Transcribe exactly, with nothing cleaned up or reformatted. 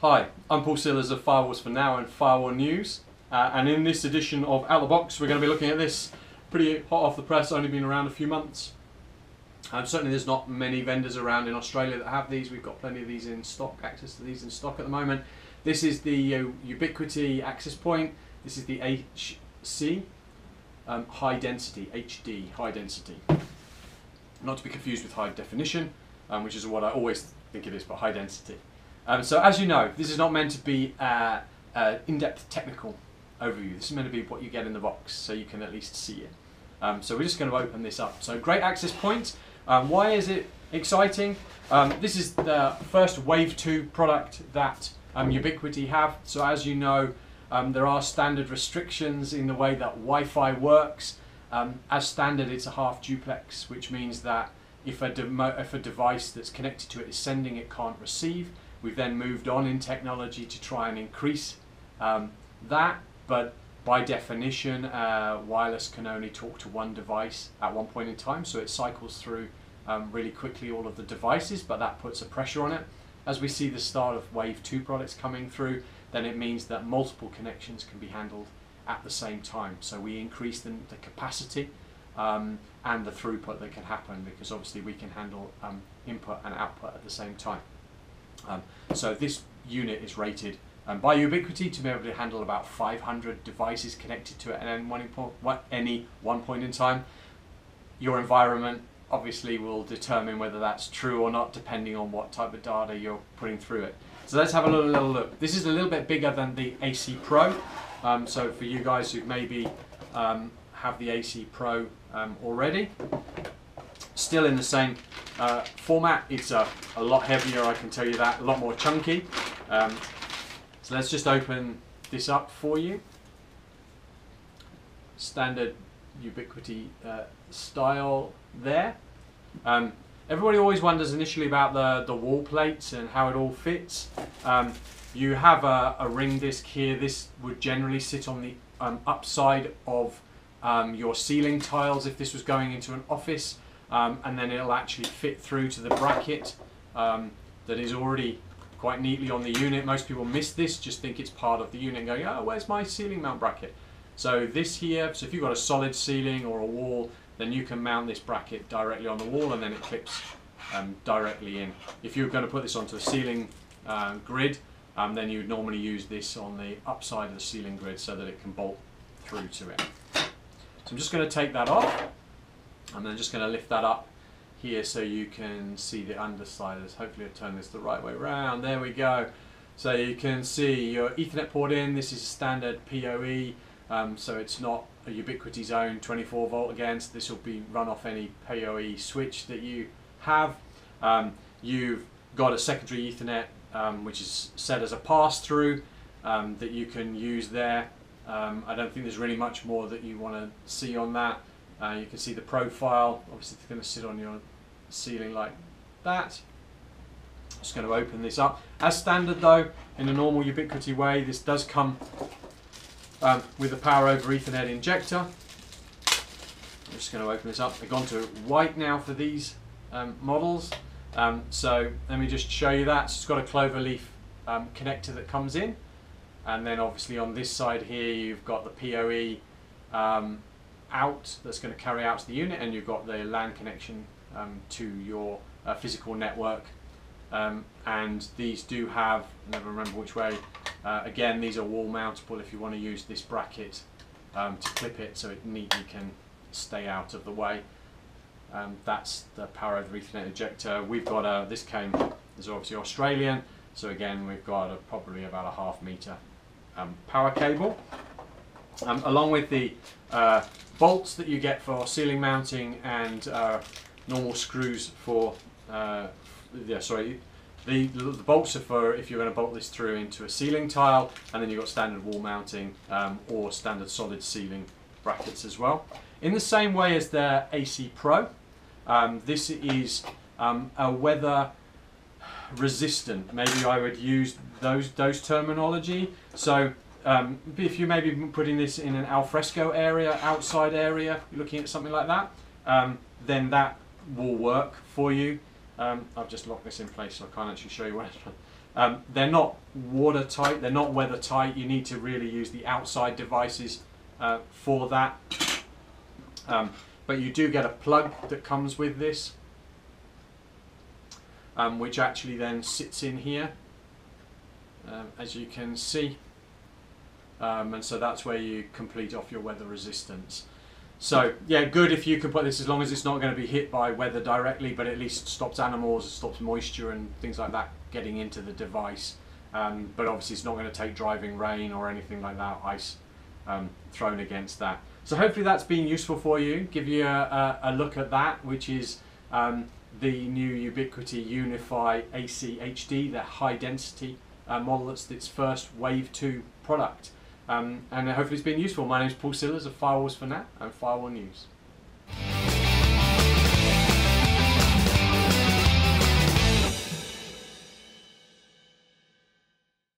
Hi, I'm Paul Sillers of Firewalls for Now and Firewall News, uh, and in this edition of Out The Box we're going to be looking at this pretty hot off the press, only been around a few months. Um, certainly there's not many vendors around in Australia that have these. We've got plenty of these in stock, access to these in stock at the moment. This is the uh, Ubiquiti access point. This is the H C, um, high density, H D, high density. Not to be confused with high definition, um, which is what I always think it is, but high density. Um, so as you know, this is not meant to be an uh, uh, in-depth technical overview. This is meant to be what you get in the box, so you can at least see it. Um, so we're just going to open this up. So great access point. Um, why is it exciting? Um, this is the first Wave two product that um, Ubiquiti have. So as you know, um, there are standard restrictions in the way that Wi-Fi works. Um, as standard, it's a half duplex, which means that if a, de if a device that's connected to it is sending, it can't receive. We've then moved on in technology to try and increase um, that, but by definition, uh, wireless can only talk to one device at one point in time, so it cycles through um, really quickly all of the devices, but that puts a pressure on it. As we see the start of Wave two products coming through, then it means that multiple connections can be handled at the same time. So we increase the, the capacity um, and the throughput that can happen, because obviously we can handle um, input and output at the same time. Um, so this unit is rated um, by Ubiquiti to be able to handle about five hundred devices connected to it at any one point in time. Your environment obviously will determine whether that's true or not, depending on what type of data you're putting through it. So let's have a little, little look. This is a little bit bigger than the A C Pro, um, so for you guys who maybe um, have the A C Pro um, already, still in the same Uh, format. It's a, a lot heavier, I can tell you that, a lot more chunky. Um, so let's just open this up for you. Standard Ubiquiti uh, style there. Um, everybody always wonders initially about the, the wall plates and how it all fits. Um, you have a, a ring disc here. This would generally sit on the um, upside of um, your ceiling tiles if this was going into an office. Um, and then it'll actually fit through to the bracket um, that is already quite neatly on the unit. Most people miss this, just think it's part of the unit and going, oh, where's my ceiling mount bracket? So this here, so if you've got a solid ceiling or a wall, then you can mount this bracket directly on the wall and then it clips um, directly in. If you're going to put this onto a ceiling uh, grid, um, then you'd normally use this on the upside of the ceiling grid so that it can bolt through to it. So I'm just going to take that off. And I'm just going to lift that up here so you can see the underside. Hopefully I'll turn this the right way around. There we go. So you can see your Ethernet port in. This is standard P O E, um, so it's not a Ubiquiti's own twenty-four volt again. So this will be run off any P O E switch that you have. Um, you've got a secondary Ethernet um, which is set as a pass-through um, that you can use there. Um, I don't think there's really much more that you want to see on that. Uh, you can see the profile, obviously it's going to sit on your ceiling like that. Just going to open this up. As standard though, in a normal Ubiquiti way, this does come um, with a power over Ethernet injector. I'm just going to open this up. They've gone to white now for these um, models. Um, so let me just show you that. So it's got a cloverleaf um, connector that comes in. And then obviously on this side here, you've got the P O E um, out that's going to carry out to the unit, and you've got the LAN connection um, to your uh, physical network, um, and these do have, I never remember which way, uh, again these are wall mountable if you want to use this bracket um, to clip it so it neatly can stay out of the way. Um, that's the power over Ethernet injector. We've got a, this came, is obviously Australian, so again we've got a, probably about a half meter um, power cable. Um, along with the uh, bolts that you get for ceiling mounting and uh, normal screws for, uh, yeah, sorry, the, the bolts are for if you're going to bolt this through into a ceiling tile, and then you've got standard wall mounting um, or standard solid ceiling brackets as well. In the same way as the A C Pro, um, this is um, a weather resistant, maybe I would use those, those terminology. So Um, if you may be putting this in an alfresco area, outside area, you're looking at something like that, um, then that will work for you. Um, I've just locked this in place so I can't actually show you what. Um, they're not watertight, they're not weathertight. You need to really use the outside devices uh, for that. Um, but you do get a plug that comes with this, um, which actually then sits in here, um, as you can see. Um, and so that's where you complete off your weather resistance. So yeah, good if you can put this, as long as it's not going to be hit by weather directly, but at least stops animals, stops moisture and things like that getting into the device. Um, but obviously it's not going to take driving rain or anything like that, ice um, thrown against that. So hopefully that's been useful for you. Give you a, a, a look at that, which is um, the new Ubiquiti UniFi A C H D, the high density uh, model. That's its first Wave two product. Um, and hopefully it's been useful. My name is Paul Sillers of Firewalls for Now and Firewall News.